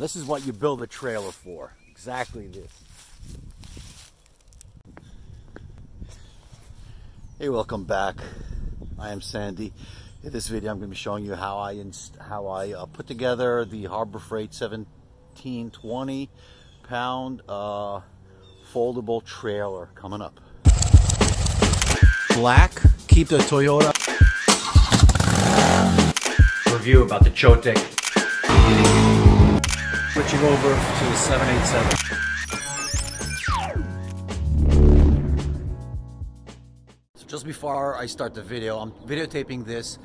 This is what you build a trailer for, exactly this. Hey, welcome back. I am Sandy. In this video I'm going to be showing you how I put together the Harbor Freight 1720 pound foldable trailer coming up. Black, keep the Toyota. Review about the Chotek. Switching over to the 787. So just before I start the video, I'm videotaping this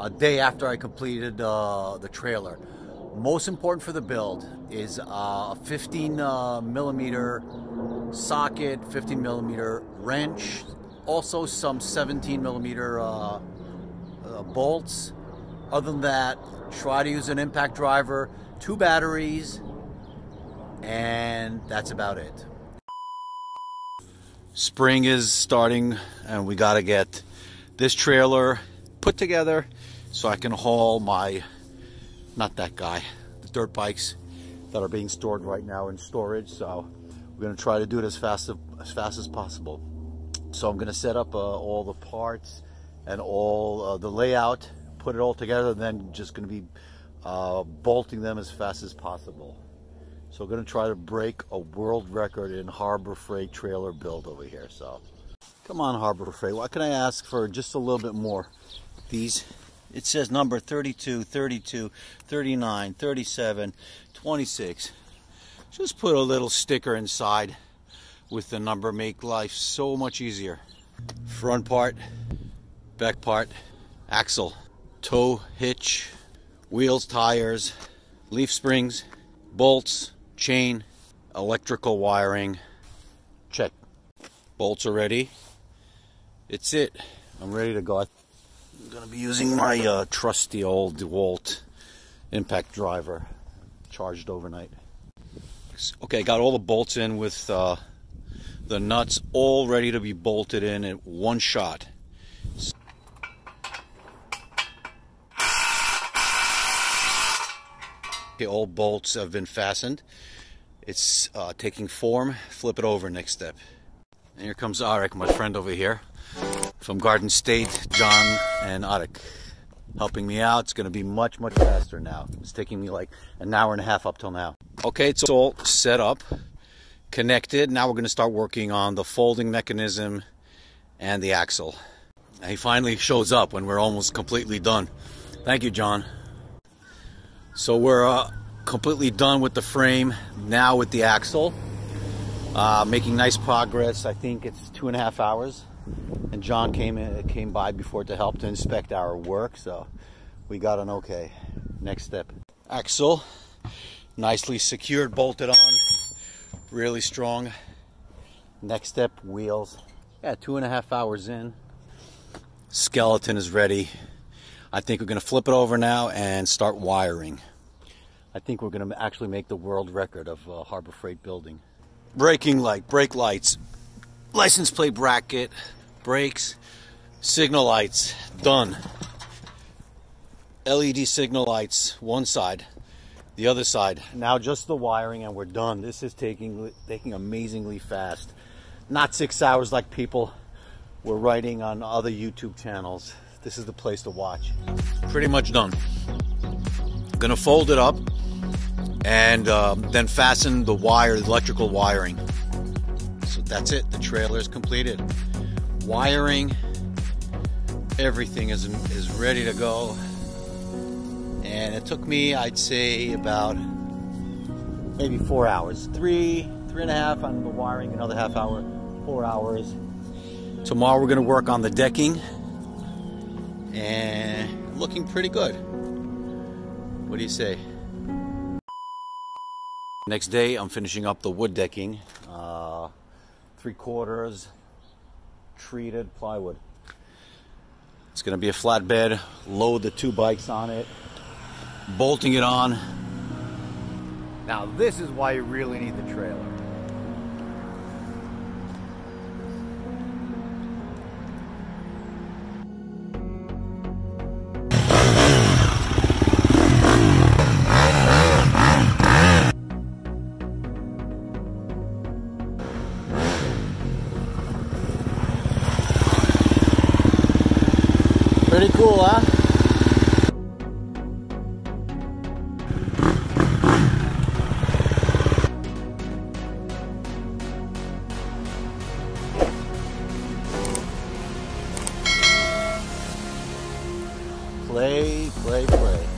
a day after I completed the trailer. Most important for the build is a 15 millimeter socket, 15 millimeter wrench, also some 17 millimeter bolts. Other than that, try to use an impact driver, 2 batteries, and that's about it. Spring is starting and we gotta get this trailer put together so I can haul my, the dirt bikes that are being stored right now in storage. So we're gonna try to do it as fast as possible. So I'm gonna set up all the parts and all the layout, put it all together, then just going to be bolting them as fast as possible. So we're going to try to break a world record in Harbor Freight trailer build over here. So come on, Harbor Freight, why can I ask for just a little bit more? These, it says number 32, 32, 39, 37, 26. Just put a little sticker inside with the number, make life so much easier. Front part, back part, axle, tow hitch, wheels, tires, leaf springs, bolts, chain, electrical wiring. Check. Bolts are ready. It's it. I'm ready to go. I'm going to be using my trusty old DeWalt impact driver, charged overnight. Okay, got all the bolts in with the nuts all ready to be bolted in at one shot. All bolts have been fastened. It's taking form. Flip it over, next step. And here comes Arik, my friend over here from Garden State, John and Arik, helping me out. It's going to be much, much faster now. It's taking me like an hour and a half up till now. Okay, it's all set up, connected. Now we're going to start working on the folding mechanism and the axle. And he finally shows up when we're almost completely done. Thank you, John. So we're completely done with the frame, now with the axle. Making nice progress. I think it's 2.5 hours. And John came by before to help to inspect our work, so we got an okay. Next step. Axle, nicely secured, bolted on, really strong. Next step, wheels. Yeah, 2.5 hours in. Skeleton is ready. I think we're going to flip it over now and start wiring. I think we're going to actually make the world record of Harbor Freight building. Braking light, brake lights, license plate bracket, brakes, signal lights, done. LED signal lights, one side, the other side. Now just the wiring and we're done. This is taking amazingly fast. Not 6 hours like people were writing on other YouTube channels. This is the place to watch. Pretty much done. Gonna fold it up and then fasten the wire, the electrical wiring. So that's it, the trailer is completed. Wiring, everything is ready to go. And it took me, I'd say, about maybe 4 hours. Three and a half on the wiring, another half hour, 4 hours. Tomorrow we're gonna work on the decking. And looking pretty good. What do you say? Next day, I'm finishing up the wood decking. 3/4 treated plywood. It's gonna be a flatbed. Load the 2 bikes on it. Bolting it on. Now this is why you really need the trailer. Pretty cool, huh? Play, play, play.